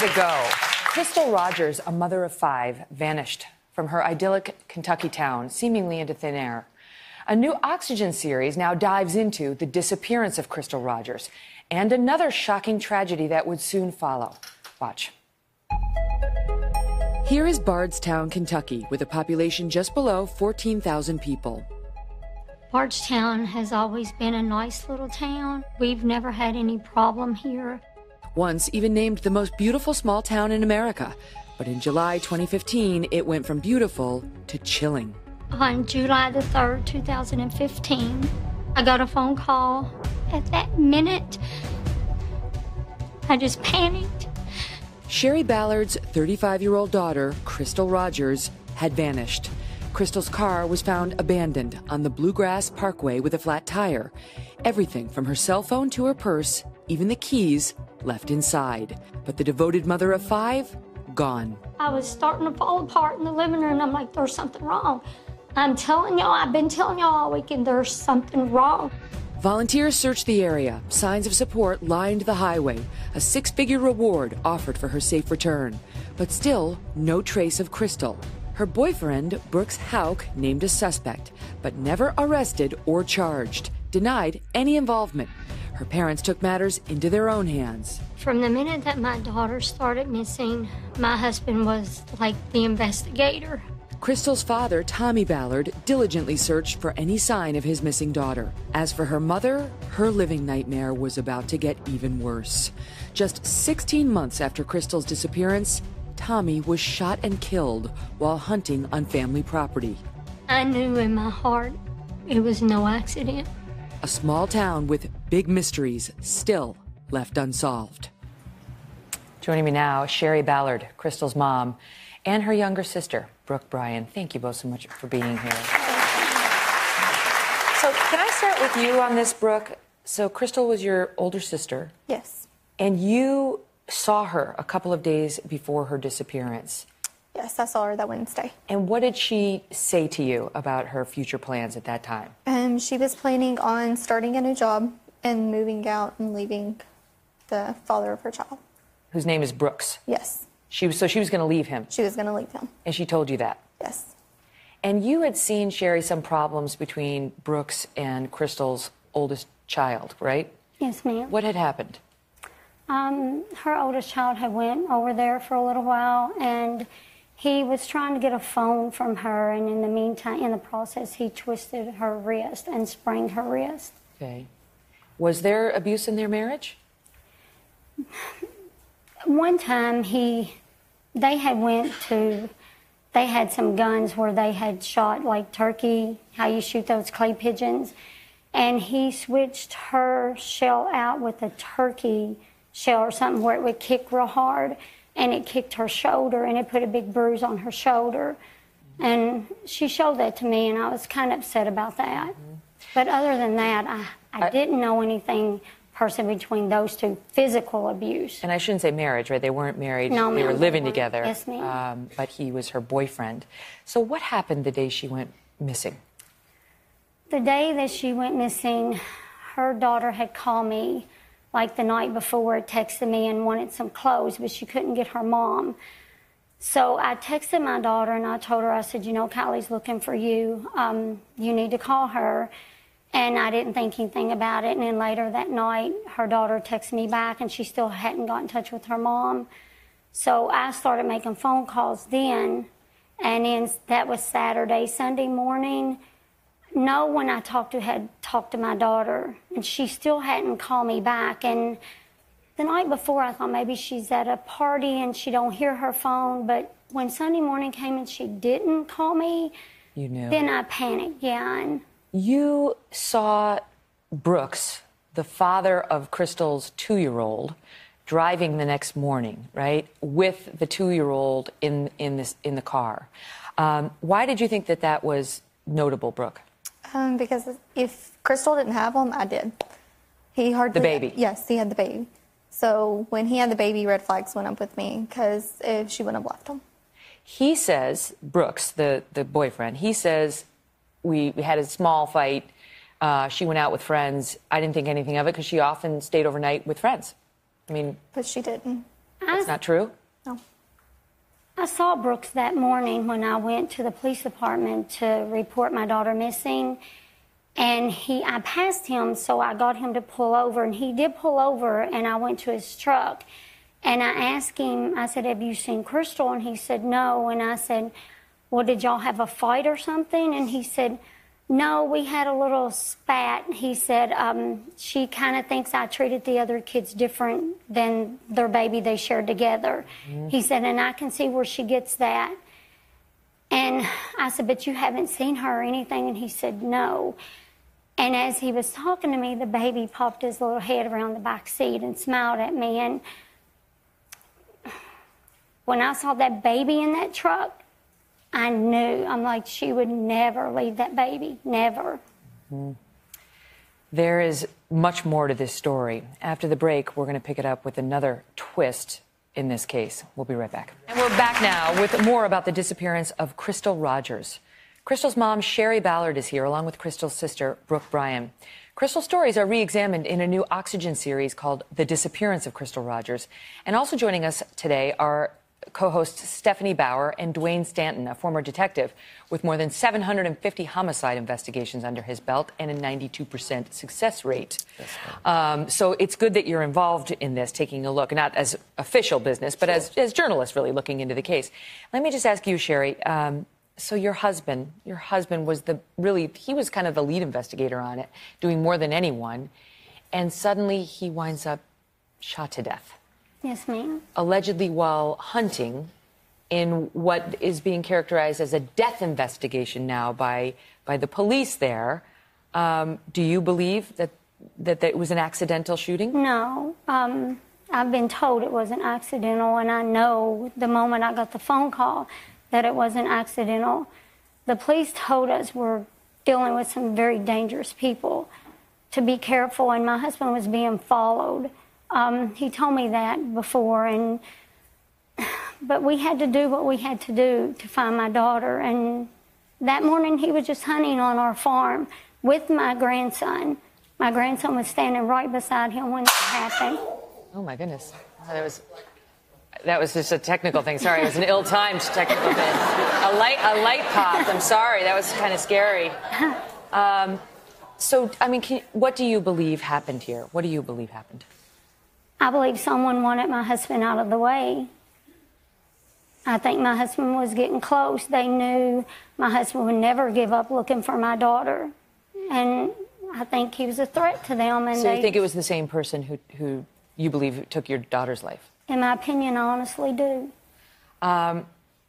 years ago, Crystal Rogers, a mother of five, vanished from her idyllic Kentucky town, seemingly into thin air. A new Oxygen series now dives into the disappearance of Crystal Rogers and another shocking tragedy that would soon follow. Watch. Here is Bardstown, Kentucky, with a population just below 14,000 people. Bardstown has always been a nice little town. We've never had any problem here. Once even named the most beautiful small town in America. But in July 2015, it went from beautiful to chilling. On July the 3rd, 2015, I got a phone call. At that minute, I just panicked. Sherry Ballard's 35-year-old daughter, Crystal Rogers, had vanished. Crystal's car was found abandoned on the Bluegrass Parkway with a flat tire. Everything from her cell phone to her purse, even the keys, left inside. But the devoted mother of five, gone. I was starting to fall apart in the living room. I'm like, there's something wrong. I'm telling y'all, I've been telling y'all all weekend, there's something wrong. Volunteers searched the area. Signs of support lined the highway. A six-figure reward offered for her safe return. But still, no trace of Crystal. Her boyfriend, Brooks Houck, named a suspect, but never arrested or charged. Denied any involvement. Her parents took matters into their own hands. From the minute that my daughter started missing, my husband was like the investigator. Crystal's father, Tommy Ballard, diligently searched for any sign of his missing daughter. As for her mother, her living nightmare was about to get even worse. Just 16 months after Crystal's disappearance, Tommy was shot and killed while hunting on family property. I knew in my heart it was no accident. A small town with big mysteries still left unsolved. Joining me now, Sherry Ballard, Crystal's mom, and her younger sister, Brooke Bryan. Thank you both so much for being here. So can I start with you on this, Brooke? So Crystal was your older sister. Yes. And you saw her a couple of days before her disappearance. Yes, I saw her that Wednesday. And what did she say to you about her future plans at that time? She was planning on starting a new job and moving out and leaving the father of her child. Whose name is Brooks? Yes. So she was going to leave him? She was going to leave him. And she told you that? Yes. And you had seen, Sherry, some problems between Brooks and Crystal's oldest child, right? Yes, ma'am. What had happened? Her oldest child had went over there for a little while, and he was trying to get a phone from her, and in the meantime, in the process, he twisted her wrist and sprained her wrist. Okay. Was there abuse in their marriage? One time, they had some guns where they had shot, like turkey, how you shoot those clay pigeons, and he switched her shell out with a turkey shell or something where it would kick real hard. And it kicked her shoulder, and it put a big bruise on her shoulder. And she showed that to me, and I was kind of upset about that. Mm-hmm. But other than that, I didn't know anything personal between those two, physical abuse. And I shouldn't say marriage, right? They weren't married. No, they were living together. Yes, ma'am. But he was her boyfriend. So what happened the day she went missing? The day that she went missing, her daughter had called me. Like the night before, texted me and wanted some clothes, but she couldn't get her mom. So I texted my daughter and I told her, I said, you know, Callie's looking for you. You need to call her. And I didn't think anything about it. And then later that night, her daughter texted me back and she still hadn't got in touch with her mom. So I started making phone calls then. And then that was Saturday, Sunday morning. No one I had talked to my daughter, and she still hadn't called me back. And the night before, I thought maybe she's at a party and she don't hear her phone. But when Sunday morning came and she didn't call me, you knew. Then I panicked, yeah. And you saw Brooks, the father of Crystal's two-year-old, driving the next morning, right, with the two-year-old in the car. Why did you think that that was notable, Brooke? Because if Crystal didn't have him, I did. He hardly... The baby? Yes, he had the baby. So when he had the baby, red flags went up with me because if she wouldn't have left him. He says, Brooks, the boyfriend, he says, we had a small fight. She went out with friends. I didn't think anything of it because she often stayed overnight with friends. I mean... But she didn't. That's not true? No. I saw Brooks that morning when I went to the police department to report my daughter missing. And I passed him, so I got him to pull over. And he did pull over, and I went to his truck. And I asked him, I said, have you seen Crystal? And he said, no. And I said, well, did y'all have a fight or something? And he said, no, we had a little spat. He said, she kind of thinks I treated the other kids different than their baby they shared together. Mm-hmm. He said, and I can see where she gets that. And I said, but you haven't seen her or anything? And he said, no. And as he was talking to me, the baby popped his little head around the back seat and smiled at me. And when I saw that baby in that truck, I knew, I'm like, she would never leave that baby, never. Mm-hmm. There is much more to this story. After the break, we're going to pick it up with another twist in this case. We'll be right back. And we're back now with more about the disappearance of Crystal Rogers. Crystal's mom, Sherry Ballard, is here, along with Crystal's sister, Brooke Bryan. Crystal's stories are re-examined in a new Oxygen series called The Disappearance of Crystal Rogers. And also joining us today are co-hosts Stephanie Bauer and Dwayne Stanton, a former detective with more than 750 homicide investigations under his belt and a 92% success rate. So it's good that you're involved in this, taking a look, not as official business, but as journalists really looking into the case. Let me just ask you, Sherry, so your husband was he was kind of the lead investigator on it, doing more than anyone, and suddenly he winds up shot to death. Yes, ma'am. Allegedly while hunting in what is being characterized as a death investigation now by the police there. Do you believe that it was an accidental shooting? No. I've been told it wasn't accidental, and I know the moment I got the phone call that it wasn't accidental. The police told us we're dealing with some very dangerous people, to be careful, and my husband was being followed. He told me that before, but we had to do what we had to do to find my daughter. And that morning he was just hunting on our farm with my grandson. My grandson was standing right beside him when it happened. Oh my goodness. That was just a technical thing. Sorry, it was an ill-timed technical thing. A light popped. I'm sorry. That was kind of scary. So, I mean, what do you believe happened here? What do you believe happened? I believe someone wanted my husband out of the way. I think my husband was getting close. They knew my husband would never give up looking for my daughter. And I think he was a threat to them. And so you think it was the same person who you believe took your daughter's life? In my opinion, I honestly do. I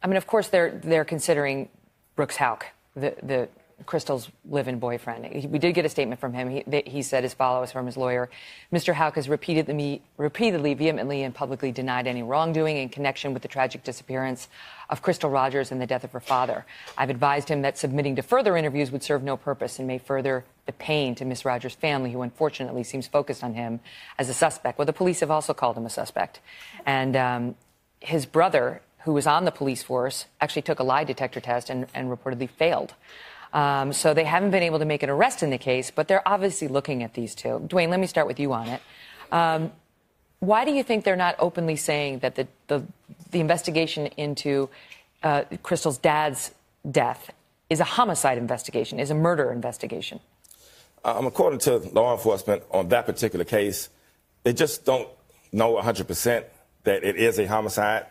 mean, of course, they're considering Brooks Houck, the Crystal's live-in boyfriend. We did get a statement from him. He said as follows from his lawyer: Mr. Houck has repeatedly, vehemently, and publicly denied any wrongdoing in connection with the tragic disappearance of Crystal Rogers and the death of her father. I've advised him that submitting to further interviews would serve no purpose and may further the pain to Miss Rogers' family, who unfortunately seems focused on him as a suspect. Well, the police have also called him a suspect. And his brother, who was on the police force, actually took a lie detector test and reportedly failed. So they haven't been able to make an arrest in the case, but they're obviously looking at these two. Dwayne, let me start with you on it. Why do you think they're not openly saying that the investigation into Crystal's dad's death is a homicide investigation, is a murder investigation? According to law enforcement on that particular case, they just don't know 100% that it is a homicide.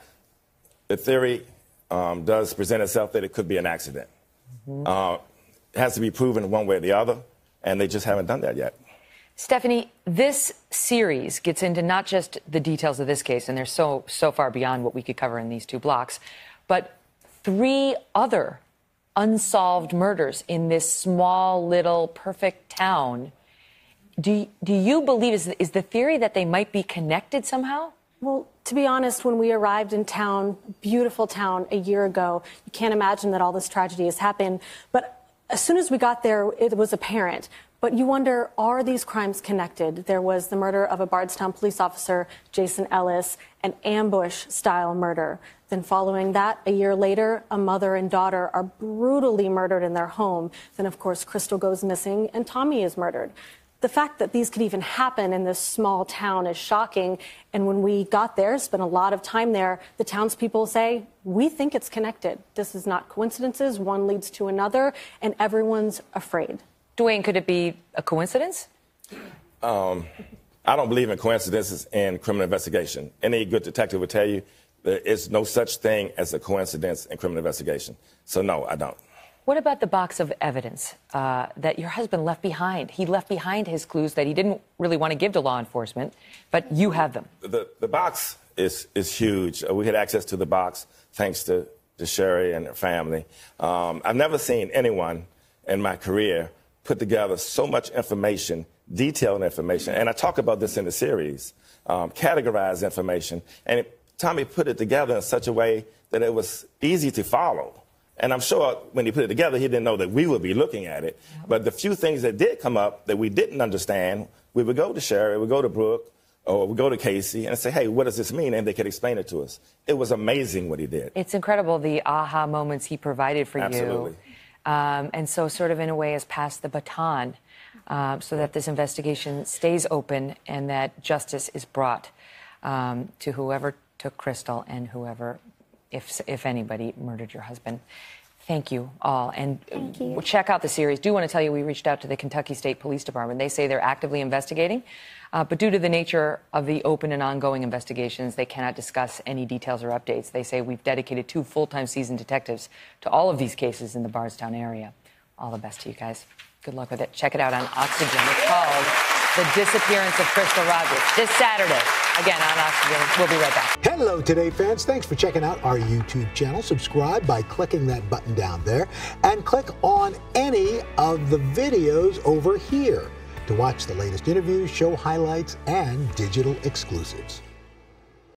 The theory does present itself that it could be an accident. Mm-hmm. It has to be proven one way or the other, and they just haven't done that yet. Stephanie, this series gets into not just the details of this case, and they're so far beyond what we could cover in these two blocks, but 3 other unsolved murders in this small, little, perfect town. Do you believe, is the theory that they might be connected somehow? Well, to be honest, when we arrived in town, beautiful town, a year ago, you can't imagine that all this tragedy has happened. But as soon as we got there, it was apparent. But you wonder, are these crimes connected? There was the murder of a Bardstown police officer, Jason Ellis, an ambush-style murder. Then following that, a year later, a mother and daughter are brutally murdered in their home. Then, of course, Crystal goes missing and Tommy is murdered. The fact that these could even happen in this small town is shocking. And when we got there, spent a lot of time there, the townspeople say, we think it's connected. This is not coincidences. One leads to another, and everyone's afraid. Dwayne, could it be a coincidence? I don't believe in coincidences in criminal investigation. Any good detective would tell you there is no such thing as a coincidence in criminal investigation. So, no, I don't. What about the box of evidence that your husband left behind? He left behind his clues that he didn't really want to give to law enforcement, but you have them. The box is huge. We had access to the box thanks to Sherry and her family. I've never seen anyone in my career put together so much information, detailed information, and I talk about this in the series, categorized information, and Tommy put it together in such a way that it was easy to follow. And I'm sure when he put it together, he didn't know that we would be looking at it. But the few things that did come up that we didn't understand, we would go to Sherry, we would go to Brooke, or we would go to Casey and say, hey, what does this mean? And they could explain it to us. It was amazing what he did. It's incredible, the aha moments he provided for you. Absolutely. And so sort of in a way has passed the baton so that this investigation stays open and that justice is brought to whoever took Crystal and whoever... If anybody murdered your husband. Thank you all. And you. Check out the series. Do want to tell you we reached out to the Kentucky State Police Department. They say they're actively investigating, but due to the nature of the open and ongoing investigations, they cannot discuss any details or updates. They say we've dedicated 2 full-time seasoned detectives to all of these cases in the Bardstown area. All the best to you guys. Good luck with it. Check it out on Oxygen. It's called The Disappearance of Crystal Rogers this Saturday. Again, on Oxygen. We'll be right back. Hello, Today fans. Thanks for checking out our YouTube channel. Subscribe by clicking that button down there and click on any of the videos over here to watch the latest interviews, show highlights, and digital exclusives.